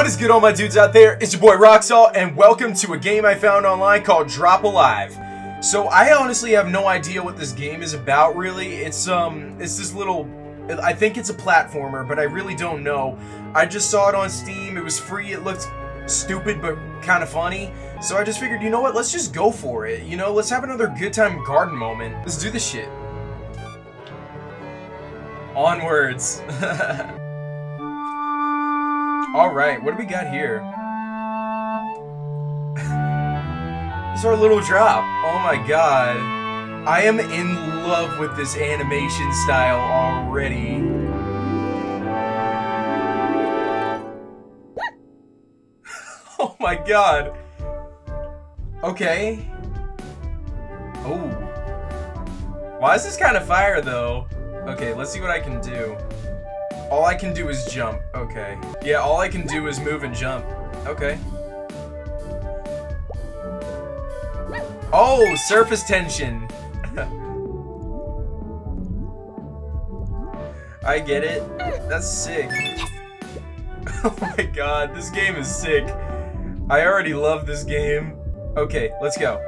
What is good all my dudes out there? It's your boy Roxalt and welcome to a game I found online called Drop Alive. So I honestly have no idea what this game is about really. It's this little, I think it's a platformer, but I really don't know. I just saw it on Steam, it was free, it looked stupid but kind of funny. So I just figured, you know what, let's just go for it. You know, let's have another good time garden moment. Let's do this shit. Onwards. Alright, what do we got here? It's our little drop. Oh my god. I am in love with this animation style already. Oh my god. Okay. Oh. Why is this kind of fire though? Okay, let's see what I can do. All I can do is jump. Okay. Yeah, all I can do is move and jump. Okay. Oh, surface tension. I get it. That's sick. Oh my god, this game is sick. I already love this game. Okay, let's go.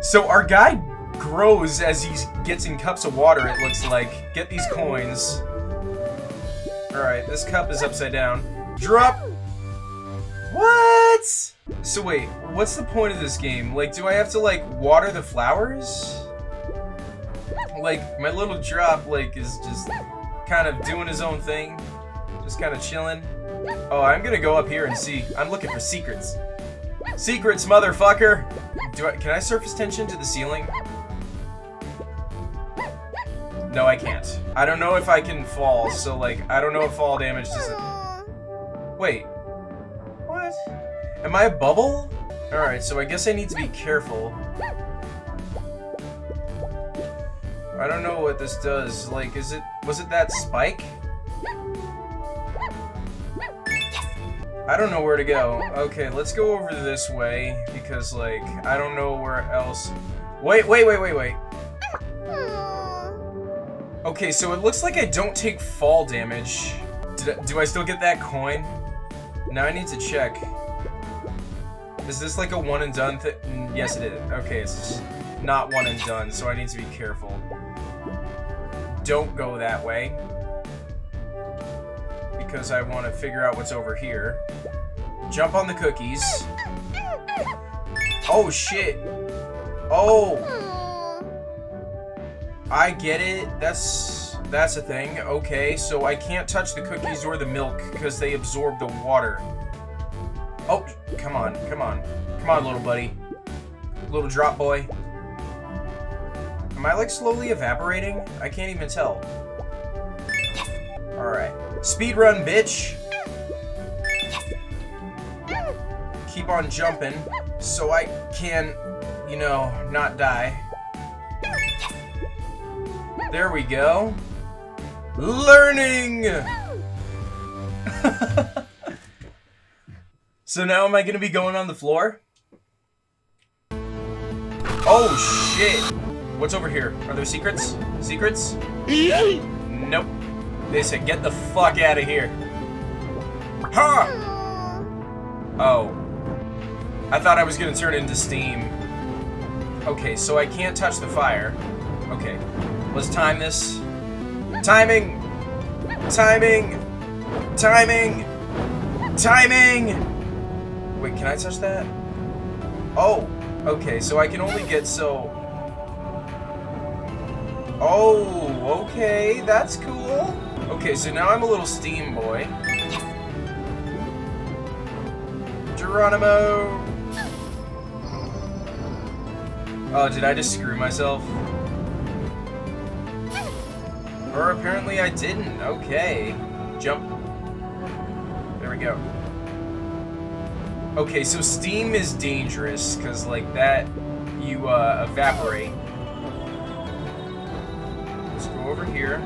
So our guy grows as he gets in cups of water, it looks like. Get these coins. Alright, this cup is upside down. Drop! What? So wait, what's the point of this game? Like, do I have to, like, water the flowers? Like, my little drop, like, is just kind of doing his own thing. Just kind of chilling. Oh, I'm gonna go up here and see. I'm looking for secrets. Secrets, motherfucker! Can I surface tension to the ceiling? No, I can't. I don't know if I can fall, so like, I don't know if fall damage does it. Wait. What? Am I a bubble? Alright, so I guess I need to be careful. I don't know what this does. Like, was it that spike? I don't know where to go. Okay, let's go over this way, because like, I don't know where else. Wait. Okay, so it looks like I don't take fall damage. Do I still get that coin? Now I need to check. Is this like a one and done thing? Yes, it is. Okay, it's not one and done, so I need to be careful. Don't go that way. Because I want to figure out what's over here. Jump on the cookies. Oh, shit. Oh. I get it. That's a thing. Okay, so I can't touch the cookies or the milk because they absorb the water. Oh, come on, come on. Come on, little buddy. Little drop boy. Am I, like, slowly evaporating? I can't even tell. Alright. Speedrun, bitch! Keep on jumping so I can, you know, not die. There we go. Learning! So now am I gonna be going on the floor? Oh shit! What's over here? Are there secrets? Secrets? Nope. They said get the fuck out of here. Huh! Oh. I thought I was gonna turn into steam. Okay, so I can't touch the fire. Okay. Let's time this. Timing! Timing! Timing! Timing! Wait, can I touch that? Oh! Okay, so I can only get so... Oh, okay, that's cool. Okay, so now I'm a little steam boy. Geronimo! Oh, did I just screw myself? Or apparently I didn't. Okay. Jump. There we go. Okay, so steam is dangerous, because, like, that, you, evaporate. Let's go over here.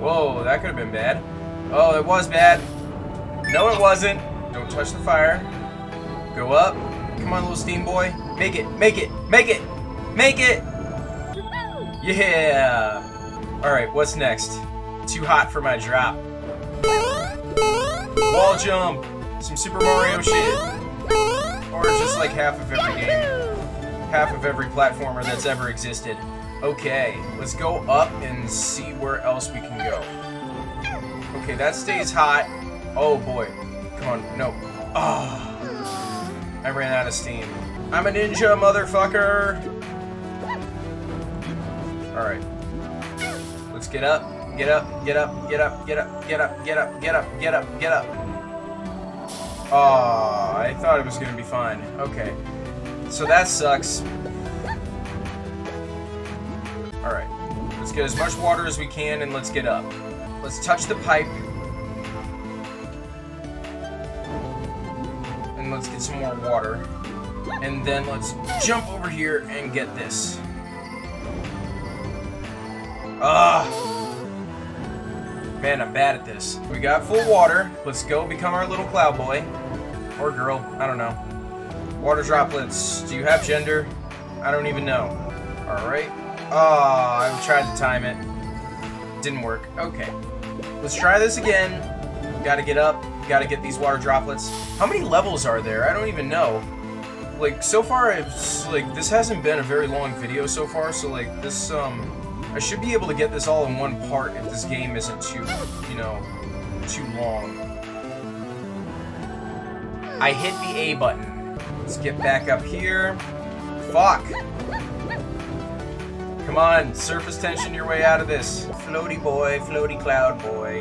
Whoa, that could have been bad. Oh, it was bad. No, it wasn't. Don't touch the fire. Go up. Come on, little steam boy. Make it. Make it. Make it. Make it. Yeah! Alright, what's next? Too hot for my drop. wall jump, some Super Mario shit, or just like half of every game, half of every platformer that's ever existed. Okay, let's go up and see where else we can go. Okay, that stays hot. Oh boy. Come on, no. Oh, I ran out of steam. I'm a ninja, motherfucker! Alright. Let's get up. Get up, get up, get up, get up, get up, get up, get up, get up, get up. Oh, I thought it was gonna be fine. Okay. So that sucks. Alright. Let's get as much water as we can and let's get up. Let's touch the pipe. And let's get some more water. And then let's jump over here and get this. Ah! Man, I'm bad at this. We got full water. Let's go become our little cloud boy. Or girl. I don't know. Water droplets. Do you have gender? I don't even know. Alright. Ah, I tried to time it. Didn't work. Okay. Let's try this again. Gotta get up. Gotta get these water droplets. How many levels are there? I don't even know. Like, so far, it's, like, this hasn't been a very long video so far, so, like, this, I should be able to get this all in one part if this game isn't too, you know, too long. I hit the A button. Let's get back up here. Fuck! Come on, surface tension your way out of this. Floaty boy, floaty cloud boy.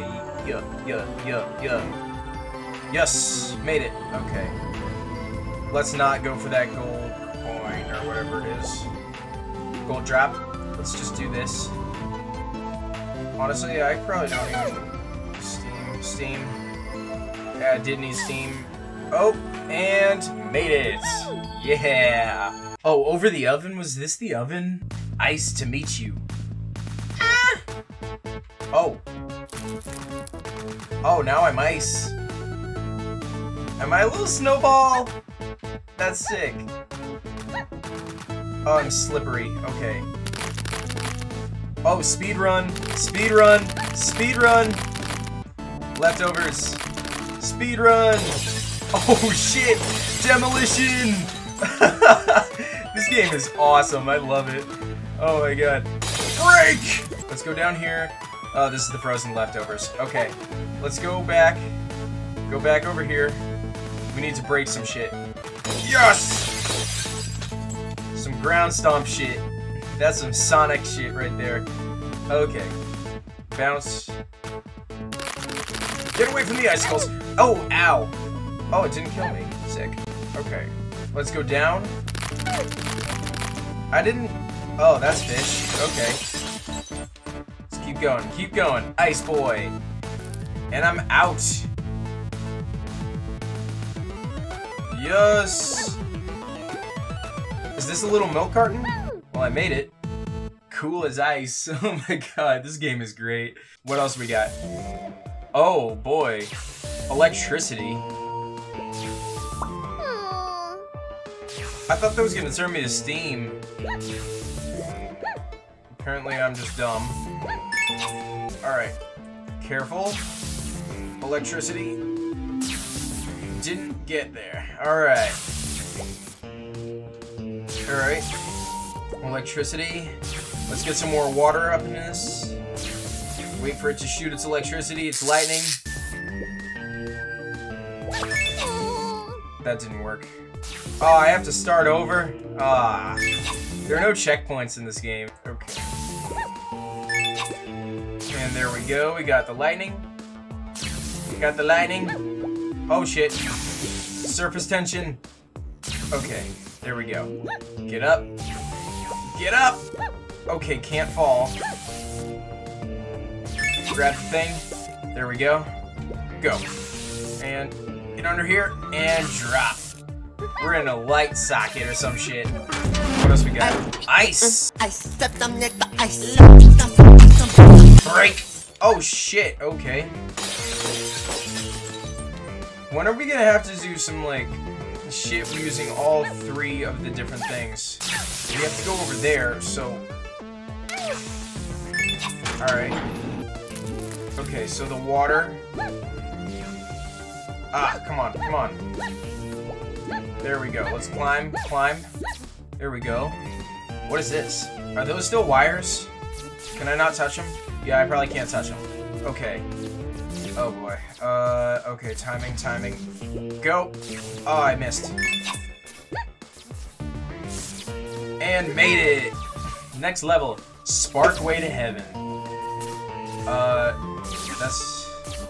Yup, yup, yup, yup. Yes, made it. Okay. Let's not go for that gold coin or whatever it is. Gold drop. Let's just do this. Honestly, I probably don't even... Steam. Yeah, I did need Steam. Oh, and made it. Yeah. Oh, over the oven? Was this the oven? Ice to meet you. Ah! Oh. Oh, now I'm ice. Am I a little snowball? That's sick. Oh, I'm slippery. Okay. Oh, speedrun, speedrun, speedrun! Leftovers, speedrun! Oh shit! Demolition! This game is awesome, I love it. Oh my god. Break! Let's go down here. Oh, this is the frozen leftovers. Okay, let's go back. Go back over here. We need to break some shit. Yes! Some ground stomp shit. That's some Sonic shit right there. Okay. Bounce. Get away from the icicles! Oh, ow! Oh, it didn't kill me. Sick. Okay. Let's go down. I didn't... Oh, that's fish. Okay. Let's keep going. Keep going. Ice boy. And I'm out. Yes! Is this a little milk carton? Well, I made it. Cool as ice. Oh my god, this game is great. What else we got? Oh boy. Electricity. Aww. I thought that was gonna turn me to steam. Apparently I'm just dumb. Alright. Careful. Electricity. Didn't get there. Alright. Alright. Electricity. Let's get some more water up in this. Wait for it to shoot its electricity. It's lightning. That didn't work. Oh, I have to start over? Ah. There are no checkpoints in this game. Okay. And there we go. We got the lightning. We got the lightning. Oh, shit. Surface tension. Okay. There we go. Get up. Get up! Okay, can't fall. Grab the thing. There we go. Go. And get under here and drop. We're in a light socket or some shit. What else we got? Ice! Break! Oh shit, okay. When are we gonna have to do some, like, shit using all three of the different things? We have to go over there, so... Alright. Okay, so the water... Ah, come on, come on. There we go. Let's climb, climb. There we go. What is this? Are those still wires? Can I not touch them? Yeah, I probably can't touch them. Okay. Oh boy. Okay, timing, timing. Go! Oh, I missed. And made it! Next level. Sparkway to Heaven.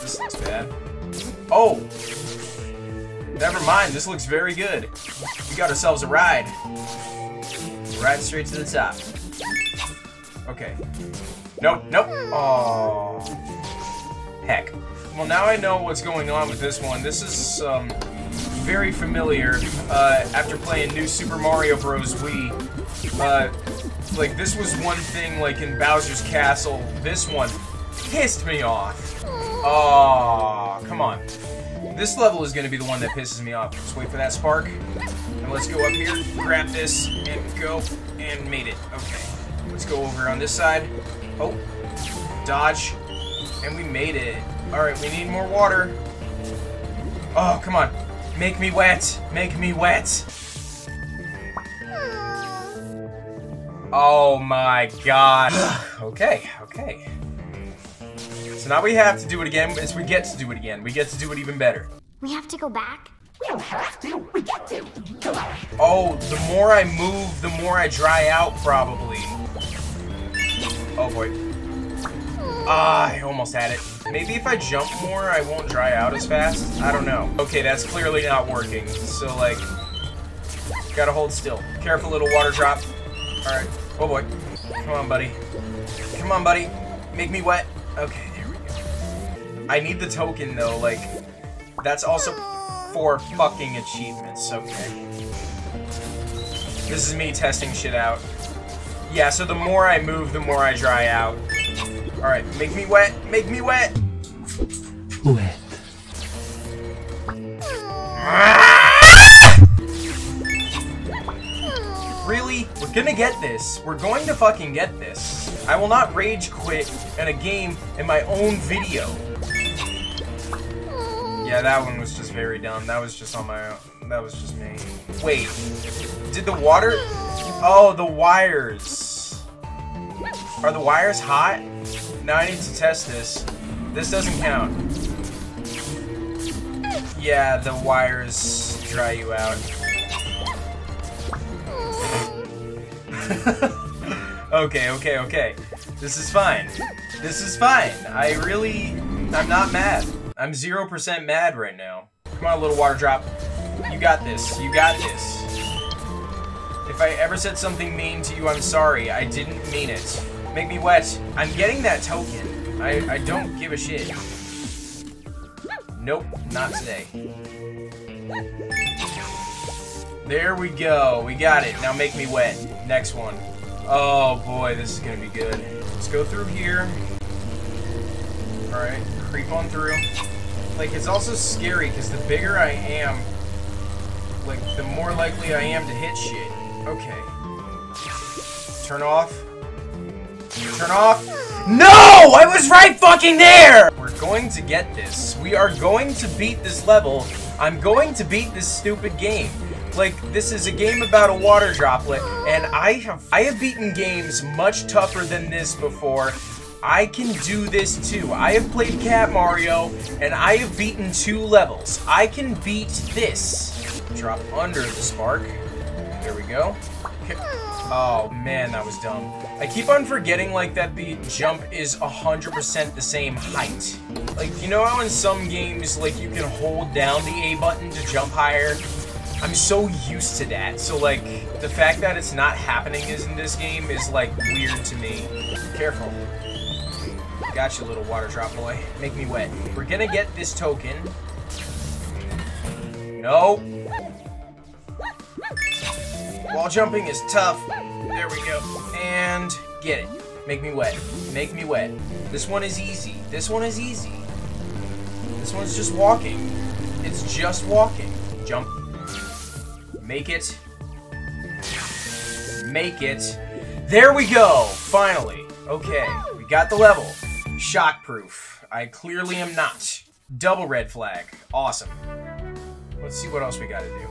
This looks bad. Oh! Never mind, this looks very good. We got ourselves a ride. Ride straight to the top. Okay. Nope, nope. Oh. Heck. Well, now I know what's going on with this one. This is, very familiar, after playing New Super Mario Bros. Wii. Like, this was one thing, like, in Bowser's Castle. This one pissed me off. Oh, come on. This level is gonna be the one that pisses me off. Just wait for that spark. And let's go up here, grab this, and go, and made it. Okay. Let's go over on this side. Oh. Dodge. And we made it. Alright, we need more water. Oh, come on. Make me wet. Make me wet. Oh my god. Okay, okay. So now we have to do it again, as we get to do it again. We get to do it even better. We have to go back? We don't have to. We get to. Oh, the more I move, the more I dry out, probably. Oh boy. Ah, I almost had it. Maybe if I jump more, I won't dry out as fast. I don't know. Okay, that's clearly not working. So, like, gotta hold still. Careful, little water drop. Alright. Oh boy. Come on, buddy. Come on, buddy. Make me wet. Okay, there we go. I need the token, though. Like, that's also for fucking achievements. Okay. This is me testing shit out. Yeah, so the more I move, the more I dry out. Alright, make me wet. Make me wet. Wet. Really? We're gonna get this. We're going to fucking get this. I will not rage quit in a game in my own video. Yeah, that one was just very dumb. That was just on my own. That was just me. Wait. Did the water... Oh, the wires. Are the wires hot? Now I need to test this. This doesn't count. Yeah, the wires dry you out. Okay, okay, okay. This is fine. This is fine. I'm not mad. I'm 0% mad right now. Come on, little water drop. You got this. You got this. If I ever said something mean to you, I'm sorry. I didn't mean it. Make me wet. I'm getting that token. I don't give a shit. Nope, not today. There we go. We got it. Now make me wet. Next one. Oh boy, this is gonna be good. Let's go through here. Alright, creep on through. Like, it's also scary because the bigger I am, like, the more likely I am to hit shit. Okay. Turn off. Turn off. No! I was right fucking there! We're going to get this. We are going to beat this level. I'm going to beat this stupid game. Like, this is a game about a water droplet, and I have beaten games much tougher than this before. I can do this too. I have played Cat Mario, and I have beaten 2 levels. I can beat this. Drop under the spark. There we go. Okay. Oh man, that was dumb. I keep on forgetting, like, that the jump is 100% the same height. Like, you know how in some games, like, you can hold down the A button to jump higher? I'm so used to that, so, like, the fact that it's not happening in this game is, like, weird to me. Careful. Gotcha, little water drop boy. Make me wet. We're gonna get this token. No. Wall jumping is tough. There we go. And get it. Make me wet. Make me wet. This one is easy. This one is easy. This one's just walking. It's just walking. Jump. Make it. Make it. There we go! Finally. Okay. We got the level. Shockproof. I clearly am not. Double red flag. awesome. Let's see what else we gotta do.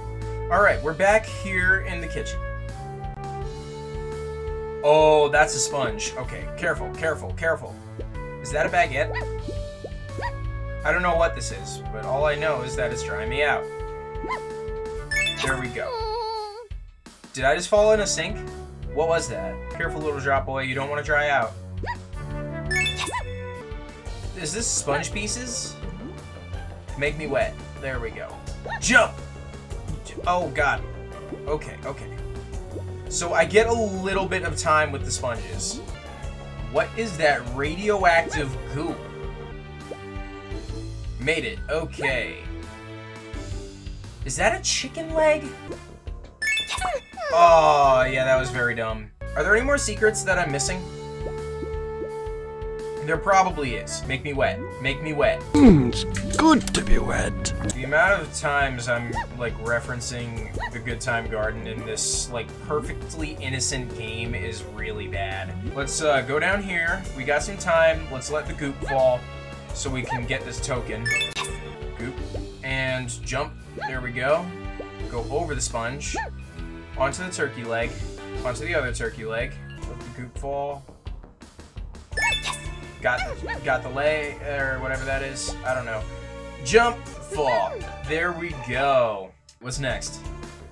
Alright, we're back here in the kitchen. Oh, that's a sponge. Okay, careful, careful, careful. Is that a baguette? I don't know what this is, but all I know is that it's drying me out. There we go. Did I just fall in a sink? What was that? Careful, little drop boy, you don't want to dry out. Is this sponge pieces? Make me wet. There we go. Jump! Oh, God. Okay, okay. So I get a little bit of time with the sponges. What is that radioactive goo? Made it. Okay. Is that a chicken leg? Oh, yeah, that was very dumb. Are there any more secrets that I'm missing? There probably is. Make me wet. Make me wet. It's good to be wet. The amount of times I'm, like, referencing the Good Time Garden in this, like, perfectly innocent game is really bad. Let's go down here. We got some time. Let's let the goop fall so we can get this token. Goop. And jump. There we go. Go over the sponge. Onto the turkey leg. Onto the other turkey leg. Let the goop fall. Got the lay, or whatever that is. I don't know. Jump, fall. There we go. What's next?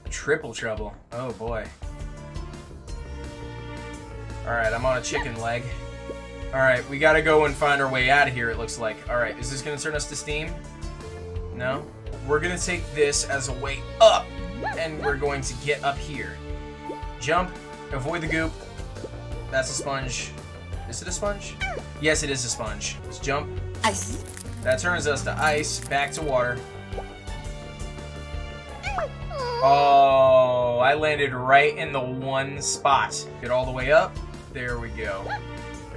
Triple trouble. Oh, boy. All right, I'm on a chicken leg. All right, we got to go and find our way out of here, it looks like. All right, is this going to turn us to Steam? No? We're going to take this as a way up, and we're going to get up here. Jump, avoid the goop. That's a sponge. Is it a sponge? Yes, it is a sponge. Let's jump. Ice. That turns us to ice, back to water. Oh, I landed right in the one spot. Get all the way up. There we go.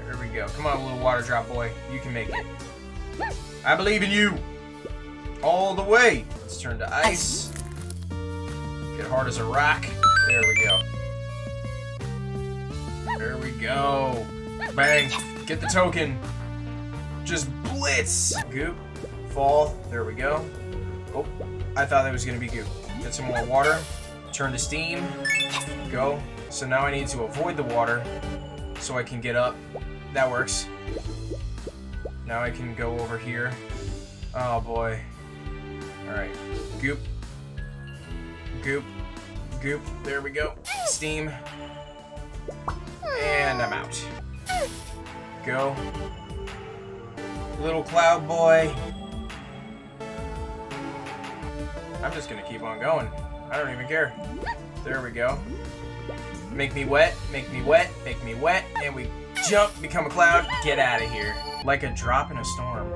There we go. Come on, little water drop boy. You can make it. I believe in you. All the way. Let's turn to ice. Get hard as a rock. There we go. There we go. Bang! Get the token! Just blitz! Goop. Fall. There we go. Oh, I thought that was gonna be goop. Get some more water. Turn to steam. Go. So now I need to avoid the water so I can get up. That works. Now I can go over here. Oh boy. Alright. Goop. Goop. Goop. There we go. Steam. And I'm out. Go. Little cloud boy. I'm just gonna keep on going. I don't even care. There we go. Make me wet, make me wet, make me wet, and we jump, become a cloud, get out of here. Like a drop in a storm.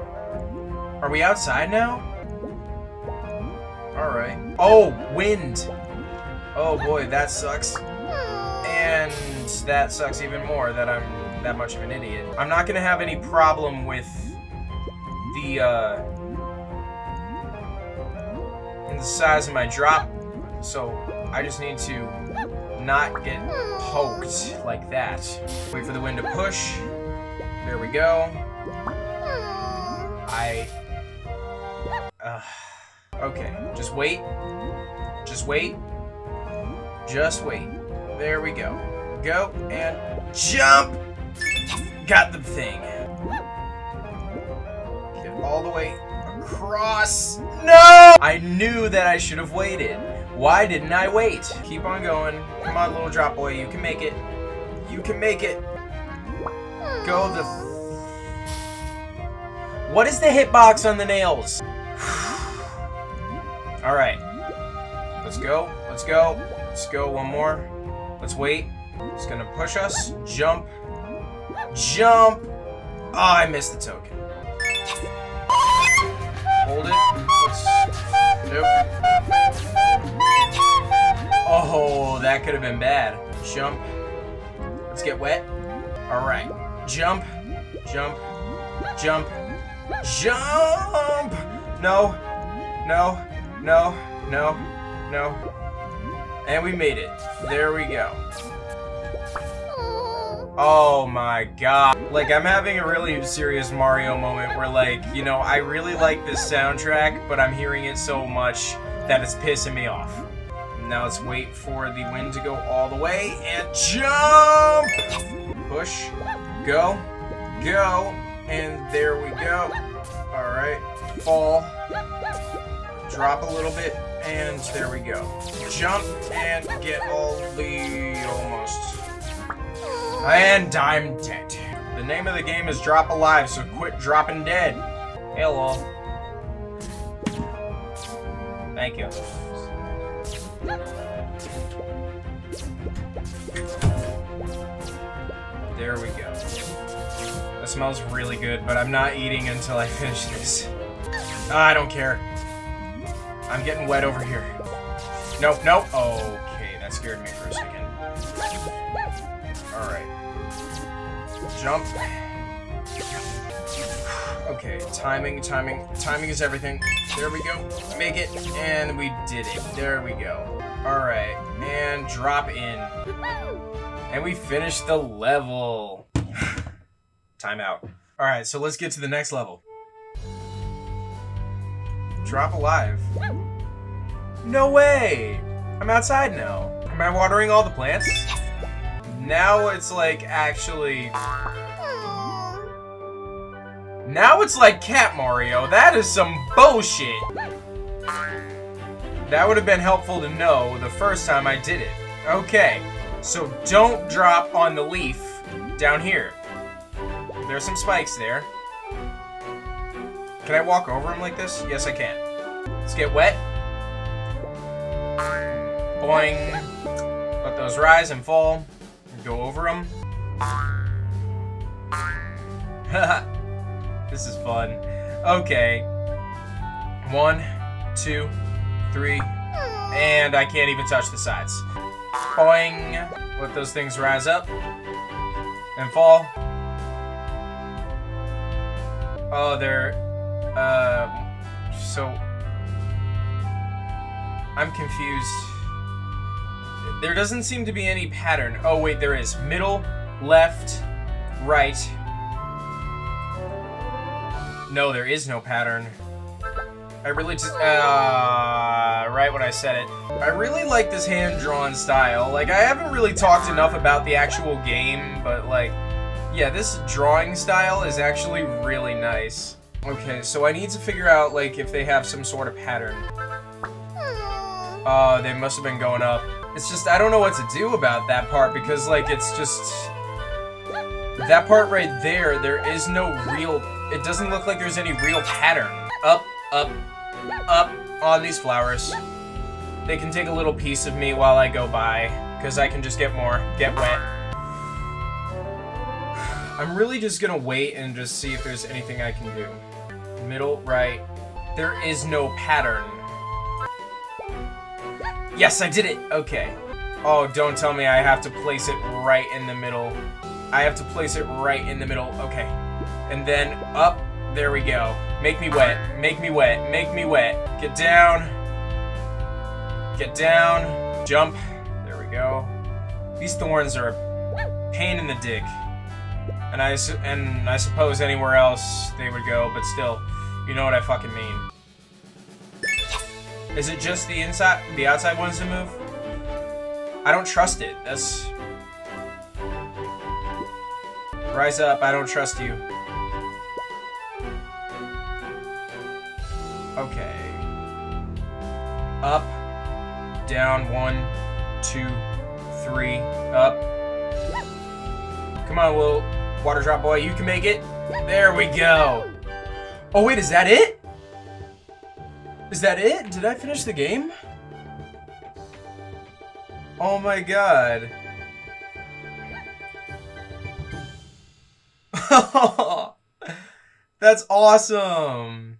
Are we outside now? Alright. Oh, wind! Oh boy, that sucks. And that sucks even more that I'm that much of an idiot. I'm not gonna have any problem with the and the size of my drop, so I just need to not get poked like that. Wait for the wind to push. There we go. Okay, just wait. Just wait. Just wait. There we go. Go and jump! Got the thing. Get all the way across. No! I knew that I should have waited. Why didn't I wait? Keep on going. Come on, little drop boy. You can make it. You can make it. Go the... What is the hitbox on the nails? Alright. Let's go. Let's go. Let's go one more. Let's wait. It's gonna push us. Jump. Jump! Oh, I missed the token. Hold it. Nope. Oh, that could have been bad. Jump. Let's get wet. Alright. Jump. Jump. Jump. Jump! No. No. No. No. No. And we made it. There we go. Oh my god. Like, I'm having a really serious Mario moment where, like, you know, I really like this soundtrack, but I'm hearing it so much that it's pissing me off. Now let's wait for the wind to go all the way and jump! Push. Go. Go. And there we go. Alright. Fall. Drop a little bit. And there we go. Jump and get all the... almost. And I'm dead. The name of the game is Drop Alive, so quit dropping dead. Hello. Thank you. There we go. That smells really good, but I'm not eating until I finish this. I don't care. I'm getting wet over here. Nope, nope. Okay, that scared me for a second. Alright. Jump. Okay, timing is everything. There we go. Make it. And we did it. There we go. Alright. And drop in. And we finished the level. Time out. Alright, so let's get to the next level. Drop Alive. No way! I'm outside now. Am I watering all the plants? Now it's like actually... Now it's like Cat Mario. That is some bullshit. That would have been helpful to know the first time I did it. Okay, so don't drop on the leaf down here. There's some spikes there. Can I walk over him like this? Yes, I can. Let's get wet. Boing. Let those rise and fall. Go over them. Haha. This is fun. Okay. 1, 2, 3. And I can't even touch the sides. Boing. Let those things rise up. And fall. Oh, they're... so... I'm confused. There doesn't seem to be any pattern. Oh, wait, there is. Middle, left, right... No, there is no pattern. I really just, right when I said it. I really like this hand-drawn style. Like, I haven't really talked enough about the actual game, but, like, yeah, this drawing style is actually really nice. Okay, so I need to figure out, like, if they have some sort of pattern. They must have been going up. It's just, I don't know what to do about that part, because, like, it's just... That part right there is no real... It doesn't look like there's any real pattern. Up, up, up on these flowers. They can take a little piece of me while I go by, because I can just get more, get wet. I'm really just gonna wait and just see if there's anything I can do. Middle, right. There is no pattern. Yes, I did it! Okay. Oh, don't tell me I have to place it right in the middle. I have to place it right in the middle. Okay. And then up, there we go. Make me wet, make me wet, make me wet. Get down, jump. There we go. These thorns are a pain in the dick. And I suppose anywhere else they would go, but still, you know what I fucking mean. Is it just the inside, the outside ones to move? I don't trust it, that's... Rise up, I don't trust you. Okay. Up. Down. 1, 2, 3. Up. Come on, little water drop boy. You can make it. There we go. Oh, wait. Is that it? Is that it? Did I finish the game? Oh, my God. That's awesome.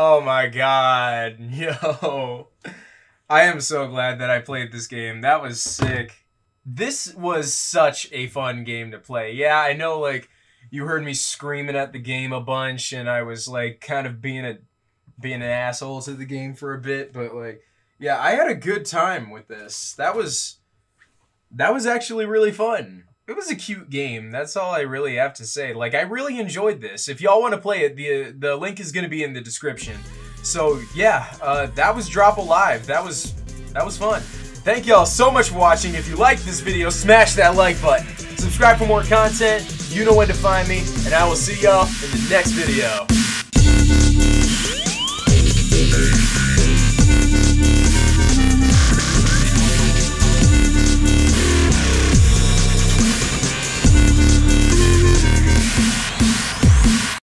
Oh my god, yo. I am so glad that I played this game. That was sick. This was such a fun game to play. Yeah, I know, like, you heard me screaming at the game a bunch, and I was, like, kind of being an asshole to the game for a bit, but, like, yeah, I had a good time with this. That was That was actually really fun. It was a cute game. That's all I really have to say. Like, I really enjoyed this. If y'all want to play it, the link is going to be in the description. So, yeah, that was Drop Alive. That was fun. Thank y'all so much for watching. If you liked this video, smash that like button. Subscribe for more content. You know when to find me. And I will see y'all in the next video.